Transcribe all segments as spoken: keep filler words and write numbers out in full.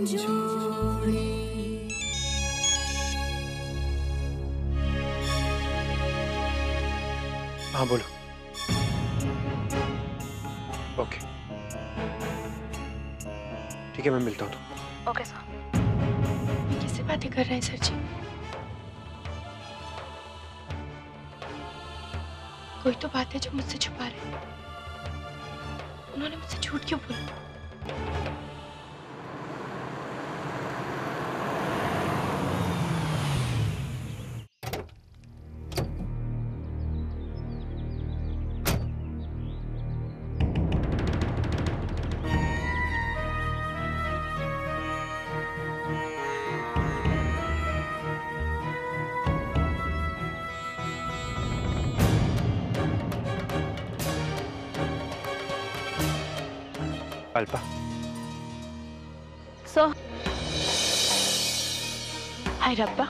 हाँ बोलो। ओके ठीक है मैं मिलता हूँ तुम। Okay sir. किससे बातें कर रहे हैं सर जी? कोई तो बात है जो मुझसे छुपा रहे हैं। उन्होंने मुझसे झूठ क्यों बोला? अल्पा। सो हाय रब्बा,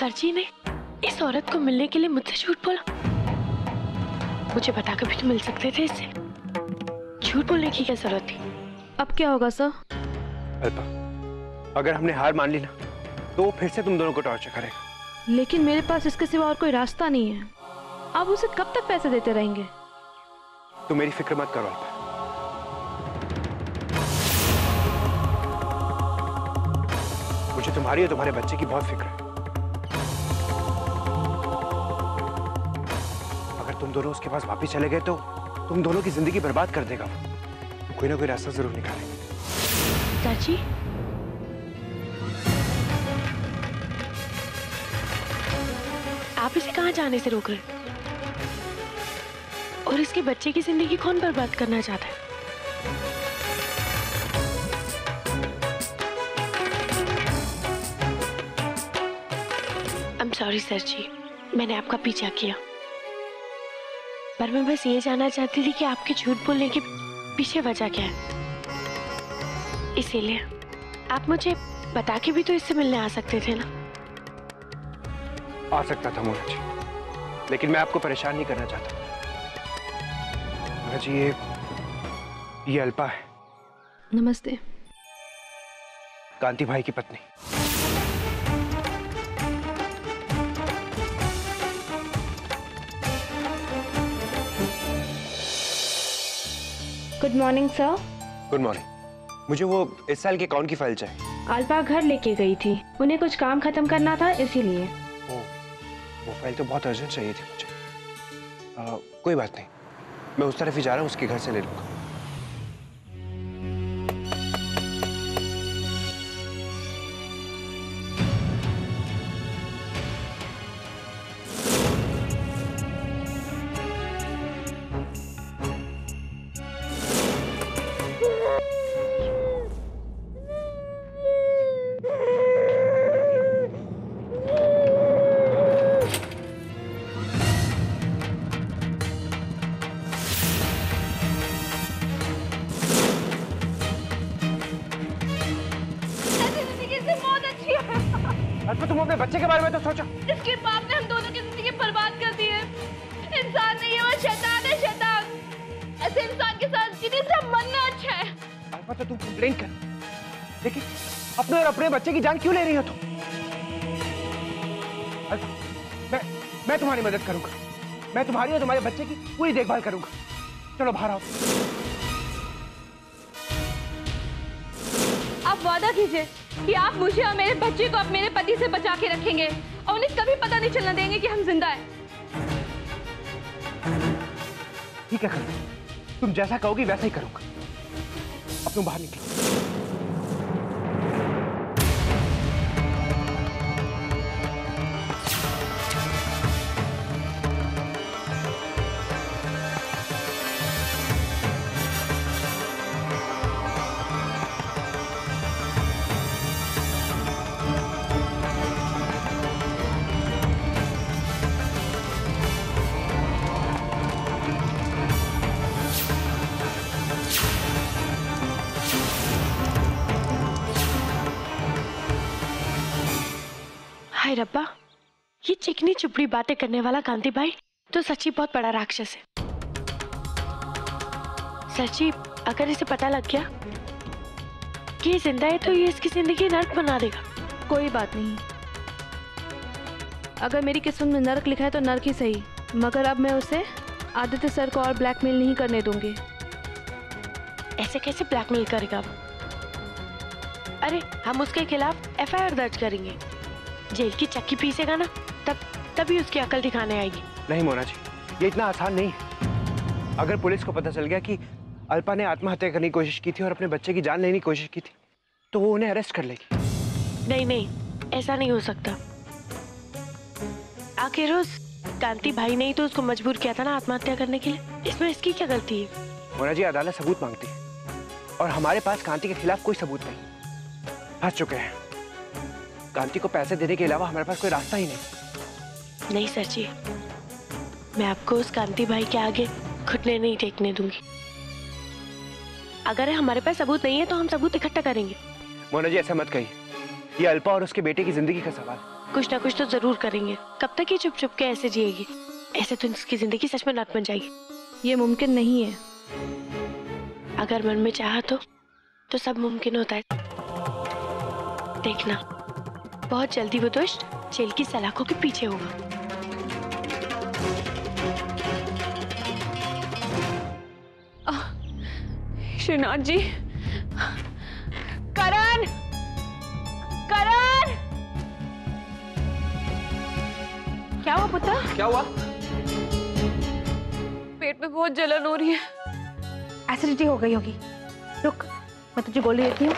सर जी ने इस औरत को मिलने के लिए मुझसे झूठ बोला। मुझे बताकर भी तो मिल सकते थे इससे। झूठ बोलने की क्या जरूरत थी? अब क्या होगा सर? अल्पा, अगर हमने हार मान ली ना तो फिर से तुम दोनों को टॉर्चर करेगा। लेकिन मेरे पास इसके सिवा और कोई रास्ता नहीं है। आप उसे कब तक पैसे देते रहेंगे? तुम मेरी फिक्र मत करो अल्पा। मुझे तुम्हारी और तुम्हारे बच्चे की बहुत फिक्र है। अगर तुम दोनों उसके पास वापस चले गए तो तुम दोनों की जिंदगी बर्बाद कर देगा। कोई ना कोई रास्ता जरूर निकालेंगे। चाची आप इसे कहाँ जाने से रोक रहे? और इसके बच्चे की जिंदगी कौन बर्बाद करना चाहता है? सॉरी सर जी, मैंने आपका पीछा किया, पर मैं बस ये जानना चाहती थी कि आपके झूठ बोलने के पीछे वजह क्या है। इसीलिए आप मुझे बता के भी तो इससे मिलने आ सकते थे ना। आ सकता था मोना जी, लेकिन मैं आपको परेशान नहीं करना चाहता। मोना जी ये ये अल्पा है। नमस्ते। कांति भाई की पत्नी। Good morning sir. Good morning. मुझे वो इस साल के अकाउंट की फाइल चाहिए। अल्पा घर लेके गई थी, उन्हें कुछ काम खत्म करना था इसीलिए। ओ, वो फाइल तो बहुत अर्जेंट चाहिए थी मुझे। आ, कोई बात नहीं, मैं उस तरफ ही जा रहा हूँ, उसके घर से ले लूँगा। बच्चे के बारे में तो सोचो। इसके बाप ने हम दोनों की जिंदगी बर्बाद कर दी है। इंसान नहीं है वो शैतान है, शैतान। ऐसे इंसान के साथ जीने से मरना अच्छा है। अल्पा तो तुम कंप्लेन कर, लेकिन अपने और अपने बच्चे की जान क्यों ले रही हो तुम? अल्पा मैं मैं तुम्हारी मदद करूंगा। मैं तुम्हारी और तुम्हारे बच्चे की पूरी देखभाल करूंगा। चलो बाहर आओ। आप वादा कीजिए कि आप मुझे और मेरे बच्चे को आप मेरे पति से बचा के रखेंगे और उन्हें कभी पता नहीं चलने देंगे कि हम जिंदा हैं। ठीक है करो, तुम जैसा कहोगी वैसा ही करूंगा। अब तुम बाहर निकलो। रब्बा, ये चिकनी चुपड़ी बातें करने वाला कांति भाई तो सच्ची बहुत बड़ा राक्षस है। सच्ची अगर इसे पता लग गया ये जिंदा है तो ये इसकी जिंदगी नर्क बना देगा। कोई बात नहीं, अगर मेरी किस्मत में नर्क लिखा है तो नर्क ही सही, मगर अब मैं उसे आदित्य सर को और ब्लैकमेल नहीं करने दूंगी। ऐसे कैसे ब्लैकमेल करेगा वो? अरे हम उसके खिलाफ एफ आई आर दर्ज करेंगे, जेल की चक्की पीसेगा ना, तब तभी उसकी अकल दिखाने आएगी। नहीं मोना जी, ये इतना आसान नहीं। अगर पुलिस को पता चल गया कि अल्पा ने आत्महत्या करने की कोशिश की थी और अपने बच्चे की जान लेने की कोशिश की थी, तो वो उन्हें अरेस्ट कर लेगी। नहीं नहीं, ऐसा नहीं हो सकता। आखिर उस कांति भाई ने ही तो उसको मजबूर किया था ना आत्महत्या करने के लिए, इसमें इसकी क्या गलती है? मोना जी, अदालत सबूत मांगती है और हमारे पास कांति के खिलाफ कोई सबूत नहीं। फंस चुके हैं, कांति को पैसे देने के अलावा हमारे पास कोई रास्ता ही नहीं। नहीं सर जी, मैं आपको उस कांति भाई के आगे घुटने नहीं टेकने दूंगी। अगर हमारे पास सबूत नहीं है तो हम सबूत इकट्ठा करेंगे। मोना जी, ऐसा मत कहिए, ये अल्पा और उसके बेटे की जिंदगी का सवाल। कुछ ना कुछ तो जरूर करेंगे, कब तक ये चुप चुप के ऐसे जिएगी? ऐसे तो इसकी जिंदगी सच में नर्क बन जाएगी। ये मुमकिन नहीं है। अगर मन में चाहा तो तो सब मुमकिन होता है। देखना, बहुत जल्दी वो दुष्ट जेल की सलाखों के पीछे होगा। श्रीनाथ जी, करण, करण, क्या हुआ पुत्र? क्या हुआ? पेट में बहुत जलन हो रही है, एसिडिटी हो गई होगी। रुक, मैं तुझे गोली देती हूँ,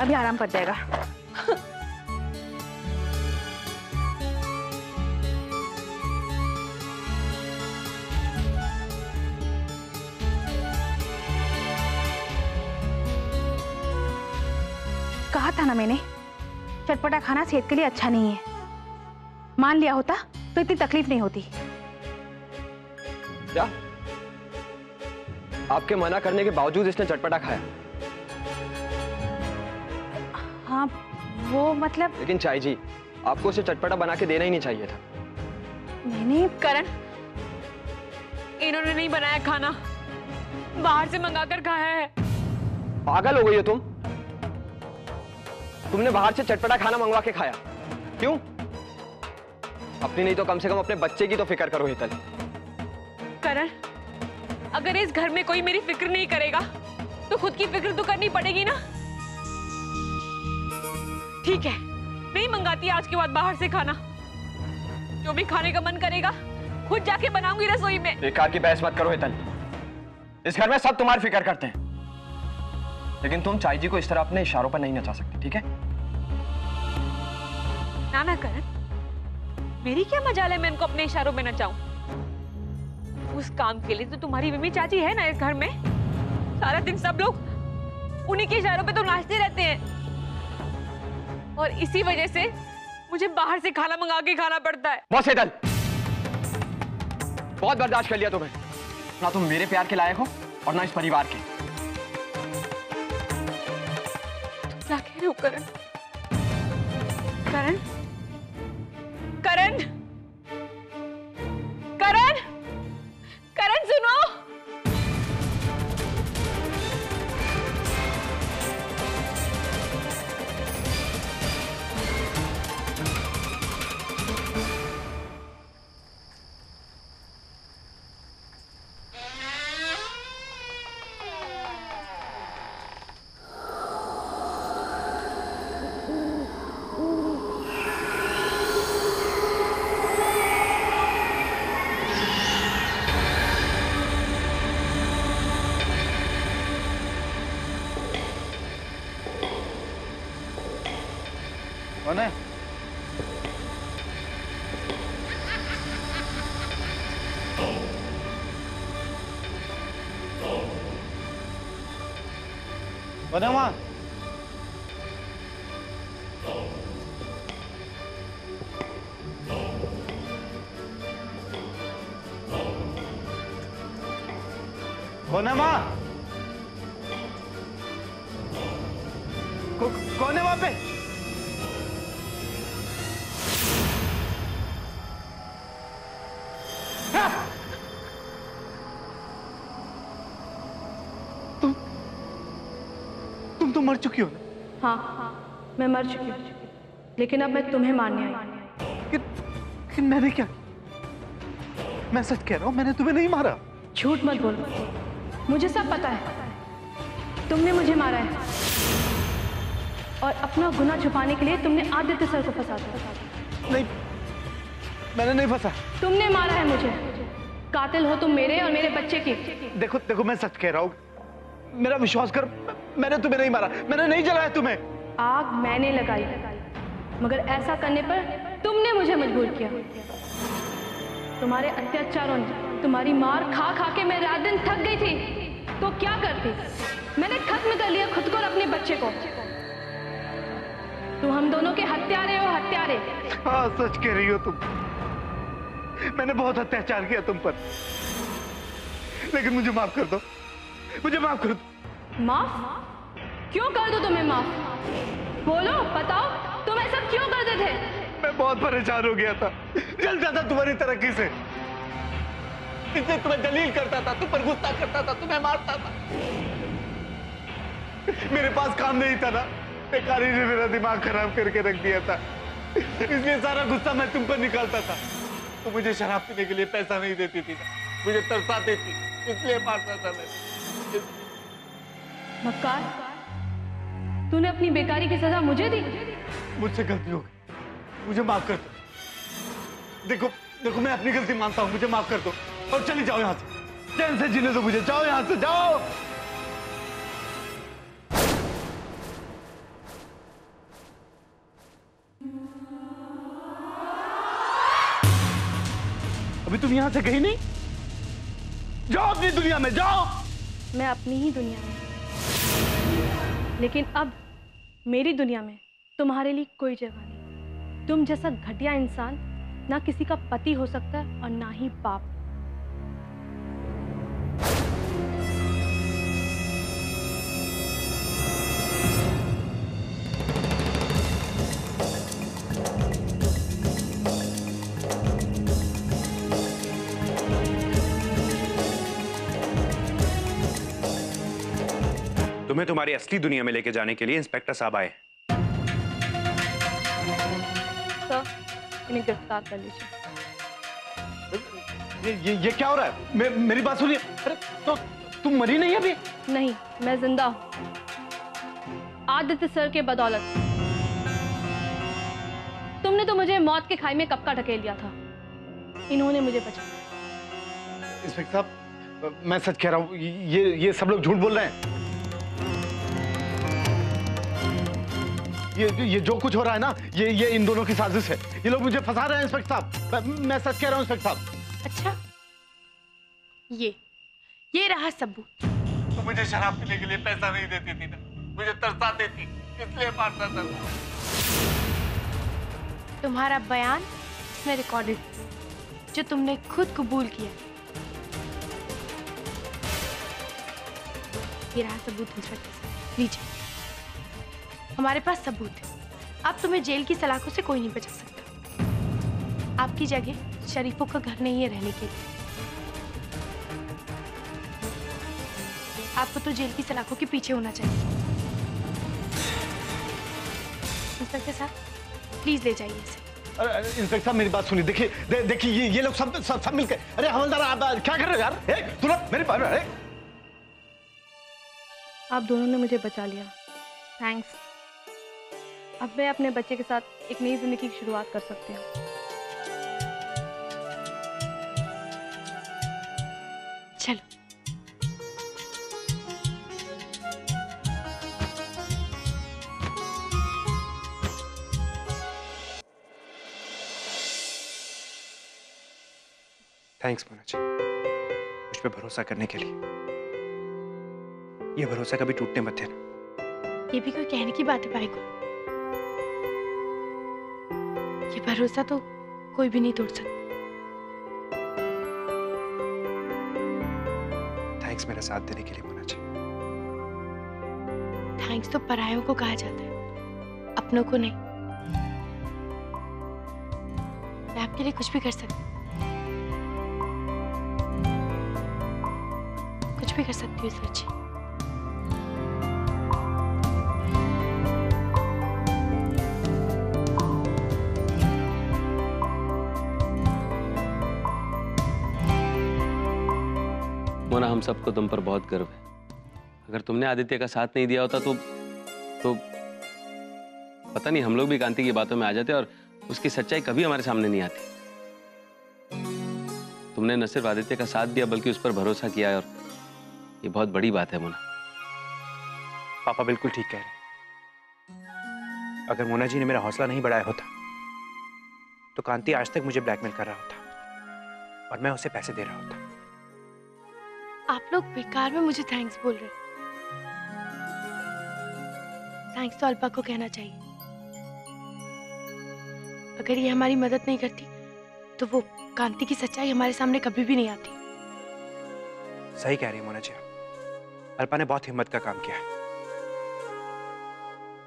अभी आराम कर जाएगा। कहा था ना मैंने, चटपटा खाना सेहत के लिए अच्छा नहीं है। मान लिया होता तो इतनी तकलीफ नहीं होती। क्या आपके मना करने के बावजूद इसने चटपटा खाया? हाँ, वो मतलब। लेकिन चाय जी, आपको उसे चटपटा बना के देना ही नहीं चाहिए था। मैंने करण, इन्होंने नहीं बनाया खाना, बाहर से मंगाकर खाया है। पागल हो गई हो तुम? तुमने बाहर से चटपटा खाना मंगवा के खाया क्यों? अपनी नहीं तो कम से कम अपने बच्चे की तो फिक्र करो हेतल। करण, अगर इस घर में कोई मेरी फिक्र नहीं करेगा तो खुद की फिक्र तो करनी पड़ेगी ना। ठीक है, नहीं मंगाती आज के बाद बाहर से खाना। जो भी खाने का मन करेगा खुद जाके बनाऊंगी रसोई में। बेकार की बहस मत करो हेतल, इस घर में सब तुम्हारी फिक्र करते हैं। लेकिन तुम चाय जी को इस तरह अपने इशारों पर नहीं नचा सकती, ठीक है? ना ना करण, मेरी क्या मजाल है मैं इनको अपने इशारों में नचाऊं? उस काम के लिए तो तुम्हारी मम्मी चाची है ना इस घर में। सारा दिन सब लोग उन्हीं के इशारों पे तो नाचते रहते हैं और इसी वजह से मुझे बाहर से खाना मंगा के खाना पड़ता है। बहुत हेतल, बहुत बर्दाश्त कर लिया तुम्हें। ना तुम मेरे प्यार के लायक हो और ना इस परिवार के। तुम क्या कह रहे हो करण? करण, करण, करण, करण सुनो। बने वहां कौन है? मां कौन है वहां पे? तो मर चुकी हो ना? हाँ, हाँ मैं मर चुकी हूँ, लेकिन अब मैं तुम्हें मानने आई। लेकिन, लेकिन मैंने क्या? मैं सच कह रहा हूँ, मैंने तुम्हें नहीं मारा। झूठ मत बोलो, मुझे सब पता है। तुमने मुझे मारा है और अपना गुनाह छुपाने के लिए तुमने आदित्य सर को फंसा दिया। नहीं, मैंने नहीं फंसा। तुमने मारा है मुझे। कातिल हो तुम मेरे और मेरे बच्चे की। देखो देखो, मैं सच कह रहा हूँ, मेरा विश्वास कर। मैंने तुम्हें नहीं मारा, मैंने नहीं जलाया तुम्हें। आग मैंने लगाई, मगर ऐसा करने पर तुमने मुझे मजबूर किया। तुम्हारे अत्याचारों ने, तुम्हारी मार खा खा के मैं रात दिन थक गई थी। तो क्या करती, मैंने खत्म कर लिया खुद को और अपने बच्चे को। तुम हम दोनों के हत्यारे हो, हत्यारे। हाँ, सच कह रही हो तुम, मैंने बहुत अत्याचार किया तुम पर। लेकिन मुझे माफ कर दो, मुझे माफ कर दो। माफ क्यों कर दो तुम्हें? माफ बोलो, बताओ तुम ऐसा क्यों करते थे? मैं बहुत परेशान हो गया था, जलता था तुम्हारी तरक्की से। इससे तुम्हें जलील करता था, तुम पर गुस्सा करता था, तुम्हें मारता था। मेरे पास काम नहीं था ना, बेकारी ने मेरा दिमाग खराब करके रख दिया था। इसलिए सारा गुस्सा मैं तुम पर निकालता था। तो मुझे शराब पीने के लिए पैसा नहीं देती थी, मुझे तरसाती थी, इसलिए मारता था मैं। मक्कार, तूने अपनी बेकारी की सजा मुझे दी। मुझसे गलती हो गई, मुझे माफ कर दो। देखो देखो, मैं अपनी गलती मानता हूँ, मुझे माफ कर दो और चली जाओ यहाँ से। चैन से जीने दो मुझे, जाओ यहाँ से, जाओ। अभी तुम यहाँ से गई नहीं, जाओ अपनी दुनिया में जाओ। मैं अपनी ही दुनिया में, लेकिन अब मेरी दुनिया में तुम्हारे लिए कोई जगह नहीं। तुम जैसा घटिया इंसान ना किसी का पति हो सकता है और ना ही बाप। तुम्हें तुम्हारी असली दुनिया में लेके जाने के लिए इंस्पेक्टर साहब आए। सर, इन्हें गिरफ्तार कर लीजिए। ये, ये ये क्या हो रहा है? मे, मेरी बात सुनिए। अरे तो तुम मरी नहीं अभी? नहीं, मैं जिंदा हूँ, आदित्य सर के बदौलत। तुमने तो मुझे मौत के खाई में कब का ढकेल लिया था, इन्होंने मुझे बचाया। इंस्पेक्टर साहब, मैं सच कह रहा हूँ, ये ये सब लोग झूठ बोल रहे हैं। ये ये जो कुछ हो रहा है ना, ये ये इन दोनों की साजिश है। ये लोग मुझे फंसा रहे हैं इंस्पेक्टर साहब, मैं, मैं सच कह रहा हूँ इंस्पेक्टर साहब। अच्छा, ये ये रहा सबूत। तो मुझे शराब पीने के लिए पैसा नहीं देती थी ना, मुझे तरसाती थी, इसलिए मारता था। तुम्हारा बयान इसमें रिकॉर्डेड, जो तुमने खुद कबूल किया। ये रहा सबूत इंस्पेक्टर साहब, लीजिए, हमारे पास सबूत है। अब तुम्हें जेल की सलाखों से कोई नहीं बचा सकता। आपकी जगह शरीफों का घर नहीं है रहने के लिए। आपको तो जेल की सलाखों के पीछे होना चाहिए। इंस्पेक्टर साहब, प्लीज ले जाइए इसे। इंस्पेक्टर साहब, मेरी बात सुनिए। देखिए दे, देखिए ये ये लोग सब सब, सब मिलकर। अरे हवलदार, आप क्या कर रहे हो यार? ए, मेरी बात। अरे आप दोनों ने मुझे बचा लिया, थैंक्स। अब मैं अपने बच्चे के साथ एक नई जिंदगी की शुरुआत कर सकते हैं। चलो। थैंक्स मनोज, मुझ पे भरोसा करने के लिए। ये भरोसा कभी टूटने मत देना। ये भी कोई कहने की बात है भाई को। ये भरोसा तो कोई भी नहीं तोड़ सकता। थैंक्स मेरा साथ देने के लिए मनोज। थैंक्स तो परायों को कहा जाता है, अपनों को नहीं। मैं आपके लिए कुछ भी कर सकती कुछ भी कर सकती हूँ। सोचिए। मोना, हम सबको तुम पर बहुत गर्व है। अगर तुमने आदित्य का साथ नहीं दिया होता तो तो पता नहीं हम लोग भी कांति की बातों में आ जाते और उसकी सच्चाई कभी हमारे सामने नहीं आती। तुमने न सिर्फ आदित्य का साथ दिया बल्कि उस पर भरोसा किया है और ये बहुत बड़ी बात है मोना। पापा बिल्कुल ठीक कह रहे। अगर मोना जी ने मेरा हौसला नहीं बढ़ाया होता तो कांति आज तक मुझे ब्लैकमेल कर रहा होता और मैं उसे पैसे दे रहा होता। आप लोग बेकार में मुझे थैंक्स बोल रहे। थैंक्स तो अल्पा को कहना चाहिए। अगर ये हमारी मदद नहीं करती तो वो कांति की सच्चाई हमारे सामने कभी भी नहीं आती। सही कह रही है मोना जी। अल्पा ने बहुत हिम्मत का काम किया है।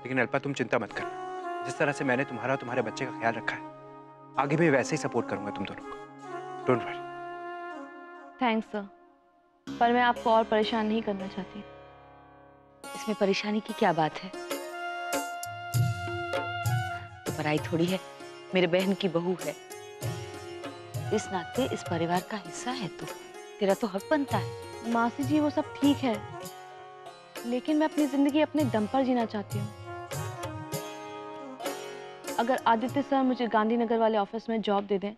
लेकिन अल्पा तुम चिंता मत करना। जिस तरह से मैंने तुम्हारा और तुम्हारे बच्चे का ख्याल रखा है आगे भी वैसे ही सपोर्ट करूंगा तुम दोनों को। Don't worry. थैंक्स सर, पर मैं आपको और परेशान नहीं करना चाहती। इसमें परेशानी की क्या बात है? तो पराई थोड़ी है, मेरे बहन की बहू है, इस नाते इस परिवार का हिस्सा है तू, तेरा तो हक बनता है। मासी जी वो सब ठीक है, लेकिन मैं अपनी जिंदगी अपने दम पर जीना चाहती हूँ। अगर आदित्य सर मुझे गांधीनगर वाले ऑफिस में जॉब दे दें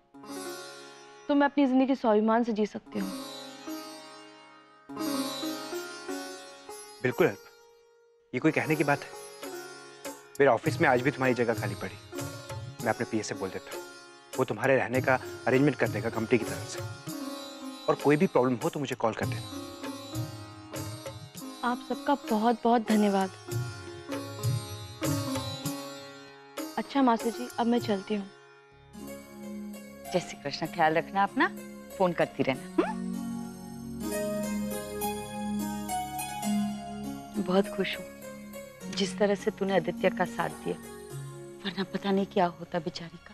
तो मैं अपनी जिंदगी स्वाभिमान से जी सकती हूँ। बिल्कुल अल्पा, ये कोई कहने की बात है? मेरे ऑफिस में आज भी तुम्हारी जगह खाली पड़ी। मैं अपने पीए से बोल देता हूँ, वो तुम्हारे रहने का अरेंजमेंट कर देगा कंपनी की तरफ से। और कोई भी प्रॉब्लम हो तो मुझे कॉल कर देना। आप सबका बहुत बहुत धन्यवाद। अच्छा मासी जी, अब मैं चलती हूँ। जय श्री कृष्ण। ख्याल रखना अपना, फोन करती रहना। बहुत खुश हूँ जिस तरह से तूने आदित्य का साथ दिया, वरना पता नहीं क्या होता बेचारी का।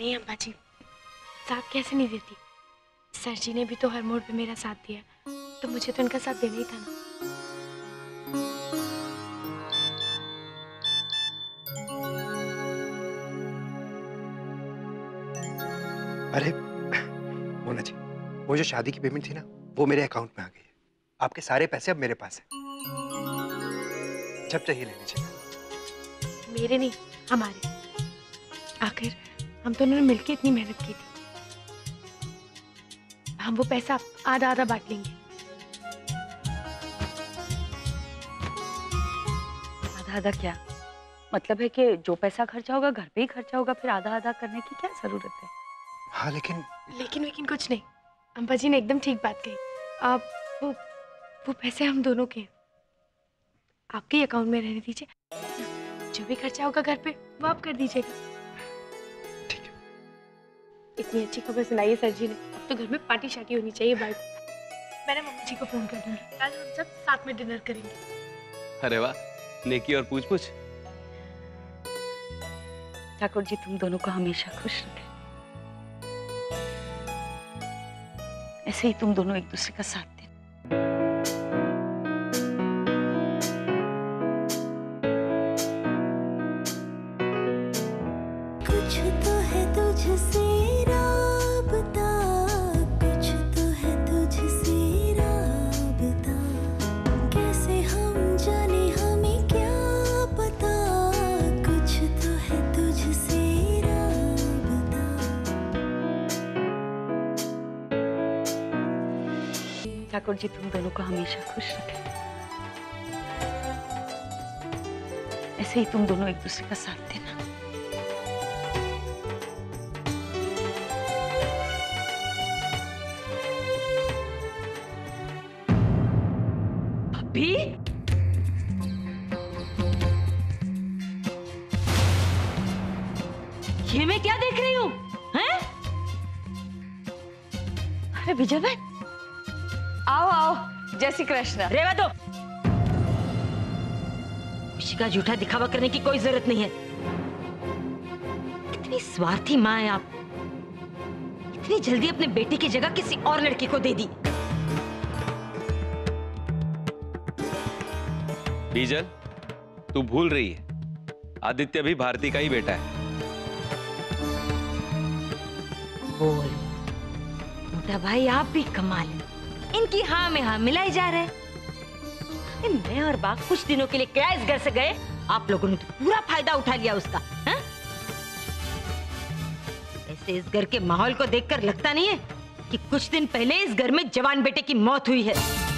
नहीं अम्मा जी, साथ कैसे नहीं देती। सर जी ने भी तो हर मोड़ पे मेरा साथ दिया, तो मुझे तो उनका साथ देना ही था ना। अरे मोना जी, वो जो शादी की पेमेंट थी ना, वो मेरे अकाउंट में आ गई है। आपके सारे पैसे अब मेरे पास है। जब चाहिए ले लीजिए। मेरे नहीं, हमारे। आखिर हम दोनों ने मिलकर इतनी मेहनत की थी। हम वो पैसा आधा आधा बांट लेंगे। आधा आधा क्या मतलब है? कि जो पैसा खर्चा होगा घर पे ही खर्चा होगा, फिर आधा आधा करने की क्या जरूरत है? हाँ लेकिन लेकिन लेकिन कुछ नहीं। अम्बा जी ने एकदम ठीक बात कही। आप वो वो पैसे हम दोनों के, आपके अकाउंट में रहने दीजिए। जो भी खर्चा होगा घर पे वो आप कर दीजिएगा। ठीक है। इतनी अच्छी खबर सुनाई है सर जी ने, अब तो घर में पार्टी शार्टी होनी चाहिए। बाय। मैंने मम्मी जी को फोन कर दूंगी, कल हम सब साथ में डिनर करेंगे। अरे वाह, नेकी और पूछ पूछ। ठाकुर जी तुम दोनों को हमेशा खुश रखें। ऐसे ही तुम दोनों एक दूसरे का साथ। ठाकुर जी तुम दोनों को हमेशा खुश रखें। ऐसे ही तुम दोनों एक दूसरे का साथ देना। अभी ये मैं क्या देख रही हूं? हैं? अरे विजय भाई आओ आओ, जय श्री कृष्ण। रेवा दो। खुशी का झूठा दिखावा करने की कोई जरूरत नहीं है। कितनी स्वार्थी माँ है आप, इतनी जल्दी अपने बेटे की जगह किसी और लड़की को दे दी। बीजल, तू भूल रही है आदित्य भी भारती का ही बेटा है। बोल छोटा भाई आप भी कमाल है, इनकी हाँ में हाँ मिलाई जा रहा है। मैं और बाप कुछ दिनों के लिए क्या इस घर से गए, आप लोगों ने तो पूरा फायदा उठा लिया उसका। हा? ऐसे इस घर के माहौल को देखकर लगता नहीं है कि कुछ दिन पहले इस घर में जवान बेटे की मौत हुई है।